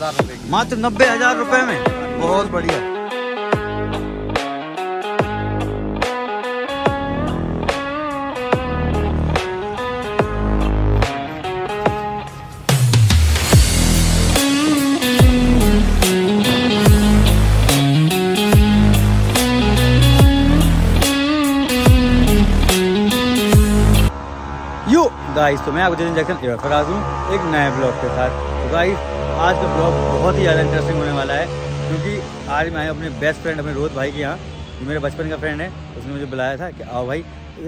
मात्र 90,000 रुपए में, बहुत बढ़िया। यो गाइस, तो मैं आपको जितेंद्र जैक्सन फिर आ दूँ एक नए ब्लॉग के साथ। तो गाइस, आज का ब्लॉग बहुत ही ज़्यादा इंटरेस्टिंग होने वाला है, क्योंकि आज मैं अपने बेस्ट फ्रेंड अपने रोहित भाई के यहाँ, जो मेरे बचपन का फ्रेंड है, उसने मुझे बुलाया था कि आओ भाई,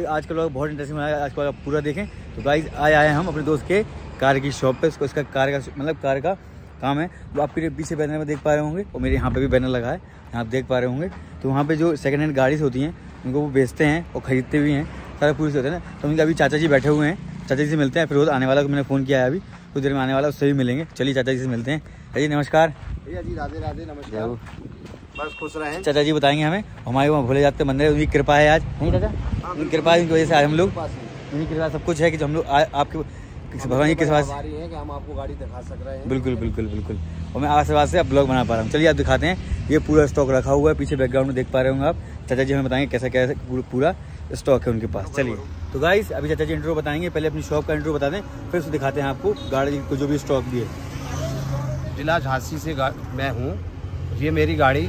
आज का ब्लॉग बहुत इंटरेस्टिंग होने वाला है, आज का पूरा देखें। तो गाइस, आज आए हम अपने दोस्त के कार की शॉप पे, उसको इसका कार का मतलब कार का काम है। तो आप मेरे पीछे बैनर में देख पा रहे होंगे और मेरे यहाँ पर भी बैनर लगा है, यहाँ आप देख पा रहे होंगे। तो वहाँ पर जो सेकेंड हैंड गाड़ीज होती हैं उनको वो बेचते हैं और ख़रीदते भी हैं, सारा पूरी होता है ना। तो उनके अभी चाचा जी बैठे हुए हैं, चाचा जी से मिलते हैं। फिर रोज आने वाला को मैंने फ़ोन किया है, अभी कुछ देर में आने वाला, उससे भी मिलेंगे। चलिए चाचा जी से मिलते हैं। अजी नमस्कार। जी राधे राधे। नमस्कार। बस खुश रहें। चाचा जी बताएंगे हमें, हमारे वहाँ भोले जाते मंदिर, उनकी कृपा है आज, नहीं चाचा? उनकी कृपा है, उनकी वजह से आज हम लोग, उनकी कृपा सब कुछ है कि हम लोग आपके भगवान जी के पास हैं कि हम आपको गाड़ी दिखा सक रहे हैं। बिल्कुल बिल्कुल बिल्कुल। और मैं आशीर्वाद से आप ब्लॉग बना पा रहा हूँ। चलिए आप दिखाते हैं, ये पूरा स्टॉक रखा हुआ है, पीछे बैकग्राउंड में देख पा रहे होंगे आप। चाचा जी हमें बताएंगे कैसा कैसा पूरा स्टॉक है उनके पास। चलिए तो गाइस, अभी चाचा जी इंट्रो बताएंगे, पहले अपनी शॉप का इंट्रो बता दें, फिर उसको दिखाते हैं आपको गाड़ी को जो भी स्टॉक भी है। जिला झांसी से मैं हूँ, ये मेरी गाड़ी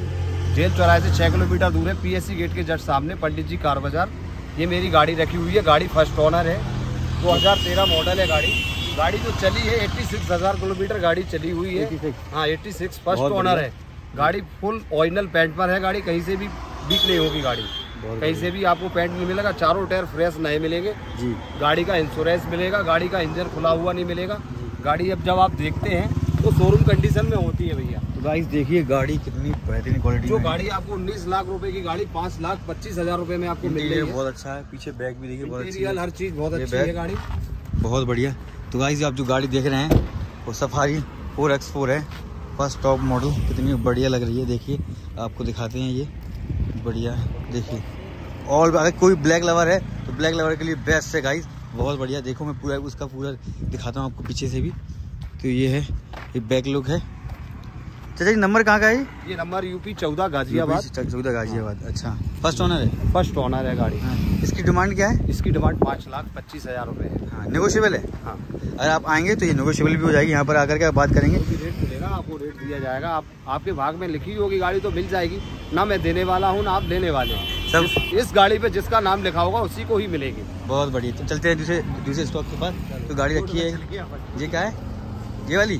जेल चौराहे से 6 किलोमीटर दूर है, पीएससी गेट के जस्ट सामने, पंडित जी कार बाजार। ये मेरी गाड़ी रखी हुई है, गाड़ी फर्स्ट ऑनर है, 2013 मॉडल है गाड़ी। गाड़ी जो चली है 86,000 किलोमीटर गाड़ी चली हुई है। हाँ 86 फर्स्ट ऑनर है गाड़ी, फुल ऑरिजिनल पेंट पर है गाड़ी, कहीं से भी बीक नहीं होगी गाड़ी, कहीं से भी आपको पेंट नहीं मिलेगा, चारों टायर फ्रेश नए मिलेंगे जी। गाड़ी का इंश्योरेंस मिलेगा, गाड़ी का इंजन खुला हुआ नहीं मिलेगा। गाड़ी अब जब आप देखते हैं तो शोरूम कंडीशन में होती है भैया। तो गाइस देखिए गाड़ी कितनी बेहतरीन क्वालिटी, जो गाड़ी आपको 19 लाख रुपए की गाड़ी 5,25,000 रुपए में आपको मिल रही है। बहुत अच्छा है, पीछे बैग भी देखिए, मटेरियल हर चीज बहुत अच्छी है, गाड़ी बहुत बढ़िया। तो गाइस आप जो गाड़ी देख रहे हैं वो सफारी 4x4 है, फर्स्ट टॉप मॉडल, कितनी बढ़िया लग रही है। देखिए आपको दिखाते हैं, ये बढ़िया देखिए। और अगर कोई ब्लैक लवर है तो ब्लैक लवर के लिए बेस्ट है गाइस, बहुत बढ़िया। देखो मैं पूरा उसका पूरा दिखाता हूँ आपको पीछे से भी। तो ये है, ये बैक लुक है। चाचा जी नंबर कहाँ का है? ये नंबर UP 14 गाजियाबाद। 14 गाजियाबाद। अच्छा, फर्स्ट ऑनर है, फर्स्ट ऑनर है गाड़ी। हाँ। इसकी डिमांड क्या है? इसकी डिमांड 5,25,000 रुपये है। हाँ नेगोशियबल है। हाँ अगर आप आएंगे तो ये नेगोशियबल भी हो जाएगी, यहाँ पर आकर के आप बात करेंगे, रेट मिलेगा आपको, रेट दिया जाएगा। आप आपके भाग में लिखी होगी गाड़ी तो मिल जाएगी ना, मैं देने वाला हूँ ना आप लेने वाले हैं, सब इस गाड़ी पे जिसका नाम लिखा होगा उसी को ही मिलेगी। बहुत बढ़िया। चलते हैं दूसरे स्टॉक के पास। तो गाड़ी रखी है, ये क्या है? ये वाली।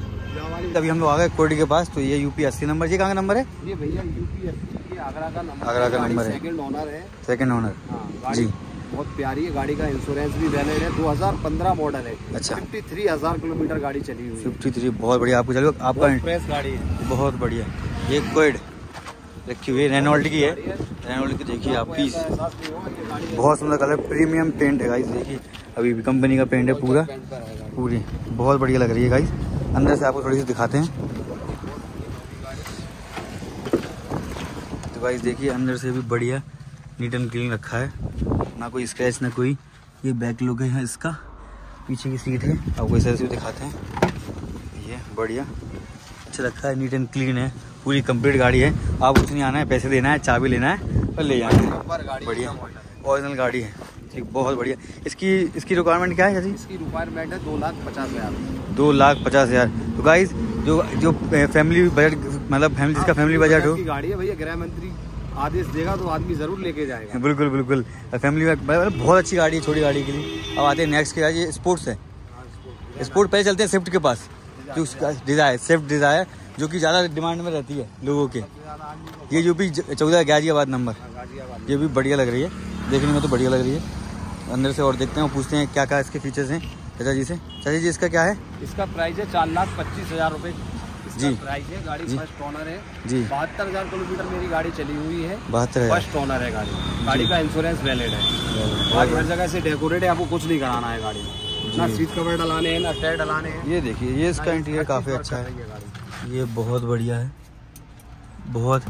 तभी हम लोग आ गए कोर्ट के पास। तो ये UP 80 नंबर, ये कहाँ का नंबर है? ये भैया UP 80 ये आगरा का नंबर, आगरा का नंबर है, सेकंड ओनर है, सेकंड ओनर जी। बहुत प्यारी है गाड़ी, का इंश्योरेंस भी वैलिड है, 2015 मॉडल है। अच्छा 53,000 किलोमीटर गाड़ी चली हुई है। 53, बहुत बढ़िया। आपको चलो आपका फ्रेश गाड़ी है, बहुत बढ़िया। ये कोर्ट रखी हुई है, रेनॉल्ट की है, रेनॉल्ट की देखिए आप पीस, बहुत सुंदर कलर, प्रीमियम पेंट है गाइस। देखिए अभी कंपनी का पेंट है पूरा, पूरी बहुत बढ़िया लग रही है गाइस। अंदर से आपको थोड़ी सी दिखाते हैं। तो गाइस देखिए अंदर से भी बढ़िया नीट एंड क्लीन रखा है, ना कोई स्क्रैच ना कोई। ये बैक लुक है इसका, पीछे की सीट है, आपको ऐसे भी दिखाते हैं। ये बढ़िया अच्छा रखा है, नीट एंड क्लीन है, पूरी कंप्लीट गाड़ी है। आप कुछ नहीं आना है, पैसे देना है, चाबी लेना है और ले जाना है। बढ़िया ओरिजिनल गाड़ी है, ठीक, बहुत बढ़िया। इसकी इसकी रिक्वायरमेंट क्या है? इसकी रिक्वायरमेंट है 2,50,000। 2,50,000। तो गाइस जो जो फैमिली बजट, मतलब फैमिली जिसका फैमिली बजट हो, गाड़ी है भैया, गृह मंत्री आदेश देगा तो आदमी जरूर लेके जाएगा। बिल्कुल बिल्कुल, फैमिली में बहुत अच्छी गाड़ी है छोटी गाड़ी के लिए। अब आते हैं नेक्स्ट के, ये स्पोर्ट्स है, स्पोर्ट पहले चलते हैं स्विफ्ट के पास, जो डिज़ायर, स्विफ्ट डिज़ायर जो कि ज़्यादा डिमांड में रहती है लोगों के। ये UP 14 गाजियाबाद नंबर, ये भी बढ़िया लग रही है, देखने में तो बढ़िया लग रही है। अंदर से और देखते हैं, पूछते हैं क्या क्या इसके फीचर्स हैं चाचा जी से। चाचा जी इसका क्या है? इसका प्राइस है 4,25,000 रुपये जी, प्राइस है। गाड़ी फर्स्ट ऑनर है जी, 72,000 किलोमीटर मेरी गाड़ी चली हुई है, 72,000 फर्स्ट ऑनर है गाड़ी। गाड़ी का इंश्योरेंस वैलिड है, हर जगह से डेकोरेट है, आपको कुछ नहीं कराना है गाड़ी में, ना सीट कवर डलाने हैं ना टायर डलाने हैं। ये देखिए ये इसका इंटीरियर काफ़ी अच्छा है, ये बहुत बढ़िया है, बहुत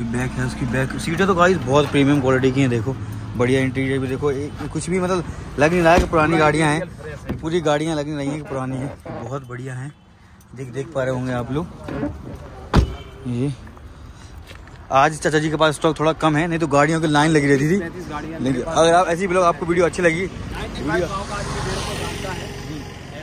बैक है उसकी, बैक सीटें तो गाइस बहुत प्रीमियम क्वालिटी की हैं। देखो बढ़िया इंटीरियर भी, देखो कुछ भी मतलब लग नहीं रहा है कि पुरानी गाड़ियां हैं, पूरी गाड़ियां लग नहीं रही हैं कि पुरानी हैं, बहुत बढ़िया हैं। देख पा रहे होंगे आप लोग। ये आज चाचा जी के पास स्टॉक थोड़ा कम है, नहीं तो गाड़ियों की लाइन लगी रहती थी। लेकिन अगर आप ऐसी ब्लॉग आपको वीडियो अच्छी लगी,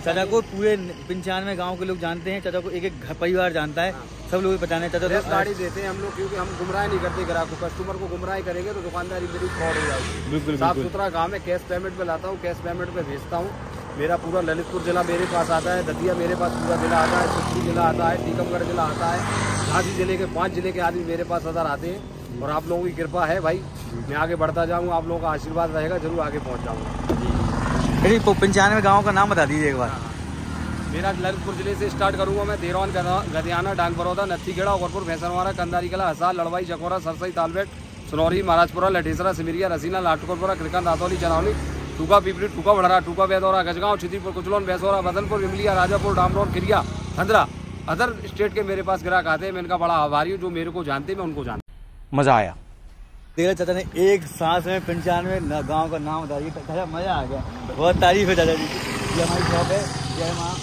चाचा को पूरे 95 गांव के लोग जानते हैं, चाचा को एक एक घर परिवार जानता है, सब लोग बताने चाचा को गाड़ी देते हैं हम लोग, क्योंकि हम गुमराह नहीं करते ग्राहक को। कस्टमर को गुमराह करेंगे तो दुकानदारी मेरी फ्रॉड हो जाएगी। बिल्कुल साफ सुथरा काम है, कैश पेमेंट पे लाता हूँ, कैश पेमेंट पे भेजता हूँ। मेरा पूरा ललितपुर जिला मेरे पास आता है, दतिया मेरे पास पूरा जिला आता है, कुछ जिला आता है, टीकमगढ़ जिला आता है, आदि जिले के 5 जिले के आदमी मेरे पास अदर आते हैं। और आप लोगों की कृपा है भाई, मैं आगे बढ़ता जाऊँगा, आप लोगों का आशीर्वाद रहेगा, जरूर आगे पहुँच जाऊँगा। 95 गाँव का नाम बता दीजिए एक बार। मेरा ललितपुर जिले से स्टार्ट करूंगा मैं, देरौन, गदियाना, डांग बरौदा, नत्थीखेड़ा, ओखरपुर, भैंसनवाड़ा, कंदारी कला, हसार, लड़वाई, जखोरा, सरसई, तालबेट, सुनौरी, महाराजपुरा, लठेसरा, सिमरिया, रसीना, लाटकोरपुरा, क्रिकान, दातौली, चनौली, टूका पीपरी, टूका भड़रा, टूका बैदौरा, गजगांव, छिदीपुर, कुचलौन, बैसौरा, बदनपुर, विमलिया, राजापुर, डामरौन, खिरिया, खंदरा, अदर स्टेट के मेरे पास ग्राहक आते हैं। मैं इनका बड़ा आभारी हूँ, जो मेरे को जानते हैं मैं उनको जानता। मज़ा आया, देखा चाचा ने एक सांस में 95 गाँव का नाम बता दिया, चाचा मज़ा आ गया, बहुत तारीफ है चाचा जी। ये हमारी शॉप है, ये हमारा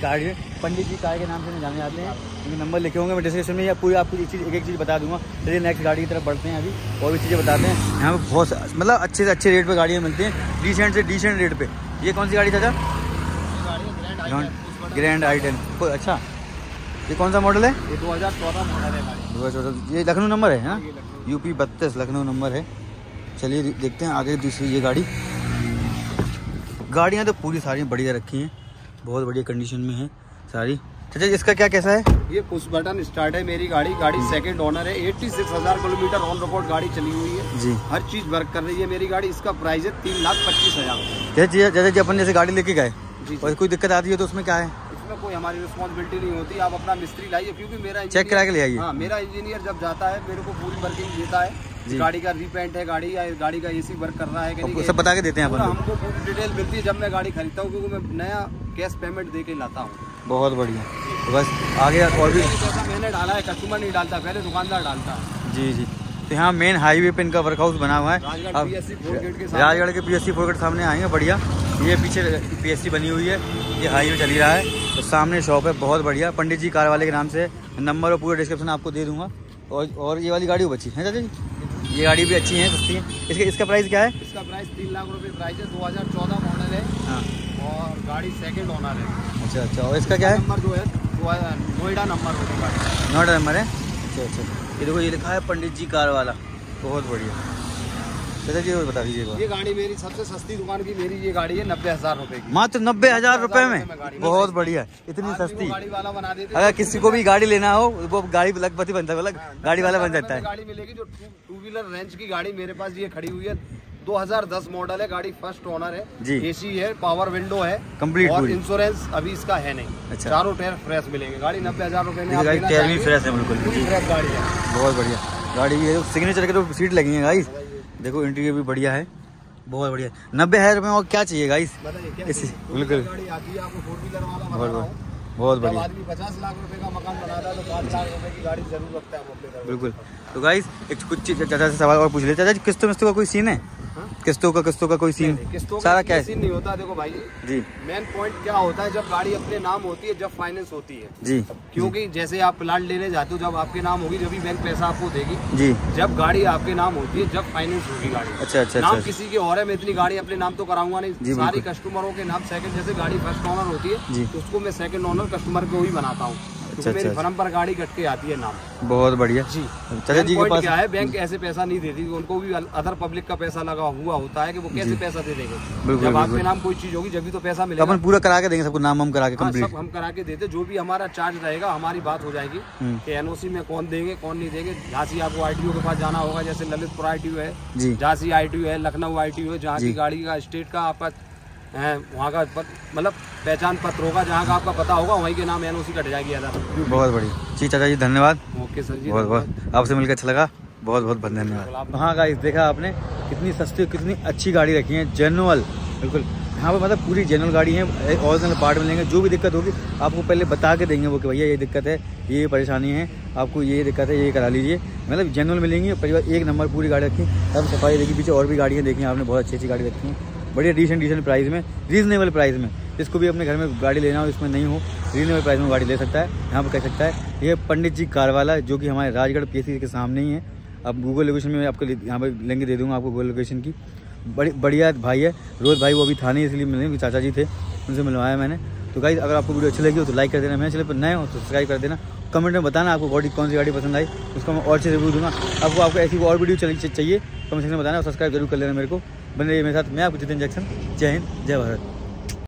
कार्ड है, पंडित जी कार के नाम से जाने जाते हैं। इनके नंबर लिखे होंगे मैं डिस्क्रिप्शन में, या पूरी आपको एक चीज़ बता दूंगा। चलिए नेक्स्ट गाड़ी की तरफ बढ़ते हैं, अभी और भी चीज़ें बताते हैं। यहाँ पे बहुत मतलब अच्छे से अच्छे रेट पे गाड़ियाँ मिलती हैं, डिसेंट से डिसेंट रेट पे। ये कौन सी गाड़ी चाचा? ग्रैंड आई10। अच्छा, ये कौन सा मॉडल है? ये 2014 मॉडल है, 2014। ये लखनऊ नंबर है ना, UP 32 लखनऊ नंबर है। चलिए देखते हैं आगे दूसरी ये गाड़ी। गाड़ियाँ तो पूरी सारी बढ़िया रखी हैं, बहुत बढ़िया कंडीशन में है सारी। चाचा इसका क्या कैसा है? ये पुश बटन स्टार्ट है मेरी गाड़ी, सेकंड ओनर है, 86,000 किलोमीटर ऑन रिकॉर्ड गाड़ी चली हुई है जी, हर चीज़ वर्क कर रही है मेरी गाड़ी। इसका प्राइस है 3,25,000। चाचा जी अपन जैसे गाड़ी लेके गए और कोई दिक्कत आती है तो उसमें क्या है? इसमें कोई हमारी रिस्पॉन्सिबिलिटी नहीं होती, आप अपना मिस्त्री लाइए, क्योंकि मेरा चेक करा के ले आइए। हाँ, मेरा इंजीनियर जब जाता है मेरे को पूरी वर्किंग देता है, गाड़ी का रीपेंट है, गाड़ी या गाड़ी का एसी वर्क कर रहा है कि नहीं, सब बता के देते हैं। हमको पूरी डिटेल मिलती है जब मैं गाड़ी खरीदता हूँ, क्योंकि मैं नया कैश पेमेंट दे के लाता हूँ। बहुत बढ़िया। तो बस आगे और भी पैसा मैंने डाला है, कस्टमर नहीं डालता, पहले दुकानदार डालता है जी जी। तो यहाँ मेन हाईवे पे इनका वर्कहाउस बना हुआ है, राजगढ़ के PSC 4 गेट सामने आएंगे। बढ़िया, ये पीछे PSC बनी हुई है, ये हाईवे चली रहा है और सामने शॉप है, बहुत बढ़िया। पंडित जी कार वाले के नाम से नंबर और पूरा डिस्क्रिप्शन आपको दे दूँगा। और ये वाली गाड़ी बची है चाचा जी, ये गाड़ी भी अच्छी है, सस्ती है। इसका प्राइस क्या है? इसका प्राइस 3 लाख रुपए प्राइस है, 2014 मॉडल है। हाँ। और गाड़ी सेकंड ओनर है। अच्छा, और इसका क्या है? नंबर जो है नोएडा नंबर होगा, नोएडा नंबर है। अच्छा, ये देखो ये लिखा है पंडित जी कार वाला, बहुत बढ़िया। चाचा जी और बता दीजिएगा। ये गाड़ी मेरी सबसे सस्ती दुकान की मेरी ये गाड़ी है, 90,000 रुपए की, मात्र 90,000 रुपए में। बहुत बढ़िया, इतनी सस्ती गाड़ी वाला बना देते। अगर किसी को भी गाड़ी लेना हो वो गाड़ी लखपति बनता है, गाड़ी वाला बन जाता है। गाड़ी मिलेगी जो 2 व्हीलर रेंज की गाड़ी मेरे पास ये खड़ी हुई है, 2010 मॉडल है, गाड़ी फर्स्ट ओनर है, AC है, पावर विंडो है कंप्लीट, और इंश्योरेंस अभी इसका है नहीं। अच्छा, चारों टायर फ्रेश मिलेंगे, गाड़ी 90,000 रुपए में। टायर भी फ्रेश है, बिल्कुल गाड़ी है, बहुत बढ़िया गाड़ी है। सिग्नेचर के तो सीट लगी है गाइस, देखो इंटीरियर भी बढ़िया है, बहुत बढ़िया। 90,000 रुपए में और क्या चाहिए गाइस? बिल्कुल, बहुत बढ़िया। 50 लाख रुपए का मकान बनाता है तो 5 लाख रुपए की गाड़ी जरूर रखता है वो अपने। बिल्कुल। तो गाइस एक कुछ चाचा से सवाल और पूछ ले। चाचा जी किस्तों का कोई सीन है? किस्तों का कोई सीन? सारा कैश सीन नहीं होता। देखो भाई जी, मेन पॉइंट क्या होता है, जब गाड़ी अपने नाम होती है, जब फाइनेंस होती है जी, क्योंकि जैसे आप प्लाट लेने जाते हो, जब आपके नाम होगी जब बैंक पैसा आपको देगी जी। जब गाड़ी आपके नाम होती है, जब फाइनेंस होगी गाड़ी। अच्छा, नाम किसी के और है, मैं इतनी गाड़ी अपने नाम तो कराऊंगा नहीं, सारी कस्टमरों के नाम। सेकंड, जैसे गाड़ी फर्स्ट ऑनर होती है तो उसको मैं सेकंड ऑनर कस्टमर को ही बनाता हूँ। अच्छा, मेरे फर्म पर गाड़ी कट के आती है नाम। बहुत बढ़िया जी। चाचा जी के पास क्या है, बैंक ऐसे पैसा नहीं देती, उनको भी अदर पब्लिक का पैसा लगा हुआ होता है कि वो कैसे पैसा दे देंगे। जब आपके नाम कोई चीज होगी जब भी तो पैसा मिलेगा, अपन पूरा करा के देंगे सबको, नाम हम करा के कंप्लीट। सब हम करा के देते, जो भी हमारा चार्ज रहेगा हमारी बात हो जाएगी कि NOC में कौन देंगे कौन नहीं देंगे। झांसी आपको ITO के पास जाना होगा, जैसे ललितपुर ITO है, झांसी ITO है, लखनऊ ITO है, जहाँ की गाड़ी का स्टेट का आपका है वहाँ का मतलब पहचान पत्र होगा, जहाँ का आपका पता होगा वहीं के नाम NOC कट जाएगी। बहुत बढ़िया जी, चाचा जी धन्यवाद। ओके सर जी, बहुत बहुत आपसे मिलकर अच्छा लगा, बहुत बहुत धन्यवाद। हाँ गाइस, देखा आपने कितनी सस्ती कितनी अच्छी गाड़ी रखी है, जेनुअल। बिल्कुल, यहाँ पर मतलब पूरी जेनुअल गाड़ी है, ओरिजिनल पार्ट मिलेंगे, जो भी दिक्कत होगी आपको पहले बता के देंगे वो कि भैया ये दिक्कत है, ये परेशानी है आपको, ये दिक्कत है, ये करा लीजिए। मतलब जेनुअल मिलेंगी, परिवार एक नंबर पूरी गाड़ी रखी। अब सफाई देखी, पीछे और भी गाड़ियाँ देखी आपने, बहुत अच्छी अच्छी गाड़ी रखी हैं, बढ़िया डिसेंट प्राइस में, रीजनेबल प्राइस में। जिसको भी अपने घर में गाड़ी लेना हो, इसमें नहीं हो, रीजनेबल प्राइस में गाड़ी ले सकता है, यहाँ पर कह सकता है। ये पंडित जी कारवाला जो कि हमारे राजगढ़ पीएससी के सामने ही है। अब गूगल लोकेशन में आपको यहाँ पर लिंक दे दूँगा आपको गूगल लोकेशन की। बढ़िया भाई है रोहित भाई, वो अभी था नहीं इसलिए मिलने, क्योंकि चाचा जी थे, उनसे मिलवाया मैंने। तो गाइस अगर आपको वीडियो अच्छी लगी हो तो लाइक कर देना, मेरे चैनल पर नए हो तो सब्सक्राइब कर देना। कमेंट में बताना आपको बॉडी कौन सी गाड़ी पसंद आई, उसका मैं और अच्छे रिव्यू दूंगा। आपको ऐसी और वीडियो चाहिए कमेंट सेक्शन में बताना, और सब्सक्राइब जरूर कर लेना मेरे को। बने रहिए मेरे साथ, मैं आपको जितेंद्र जैक्सन। जय हिंद, जय भारत।